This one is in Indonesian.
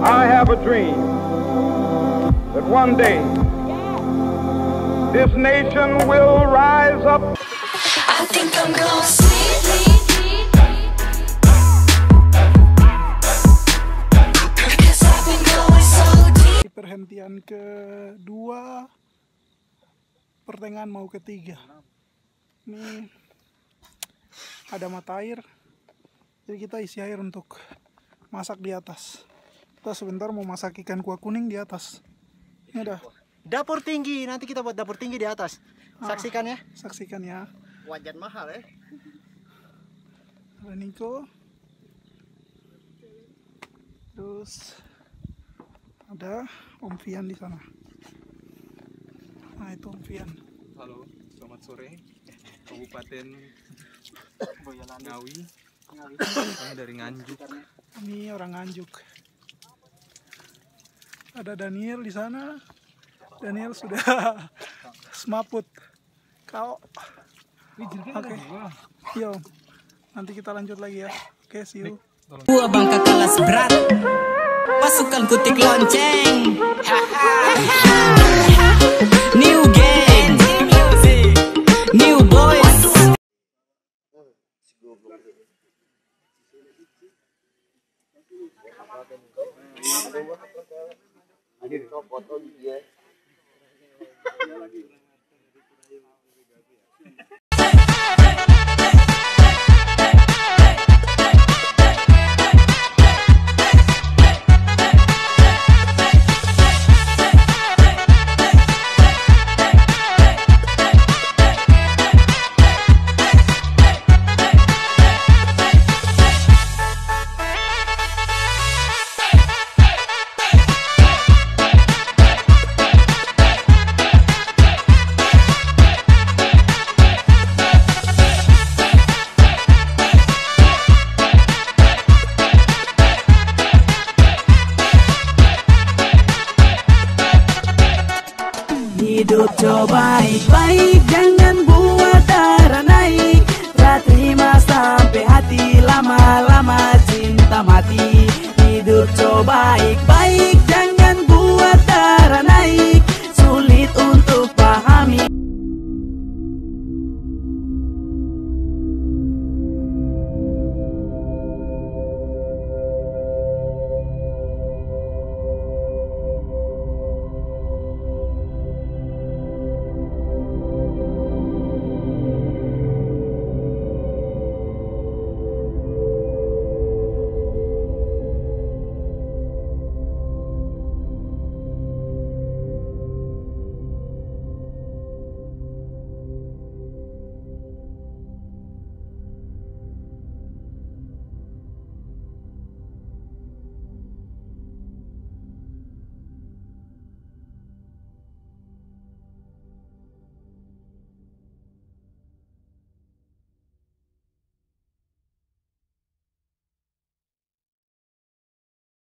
I have a dream that one day this nation will rise up. I think I'm gonna sleep. Perhentian kedua, pertengahan mau ketiga. Ini ada mata air, jadi kita isi air untuk masak di atas. Kita sebentar mau masak ikan kuah kuning di atas. Ini ada dapur tinggi, nanti kita buat dapur tinggi di atas. Saksikan ya. Saksikan ya. Wajan mahal ya. Reniko. Terus ada Om Fian di sana. Nah, itu Om Fian. Halo, selamat sore. Kabupaten Boyolali, Ngawi. Ini dari Nganjuk. Ini orang Nganjuk. Ada Daniel di sana. Daniel sudah semaput. Kau. Oke. Okay. Yo. Nanti kita lanjut lagi ya. Oke, okay, see you. Gua bangka kelas berat. Pasukan kutik lonceng. New gang, new boys. Hidup coba baik-baik, jangan buat darah naik. Tak terima sampai hati, lama-lama cinta mati. Hidup coba baik-baik.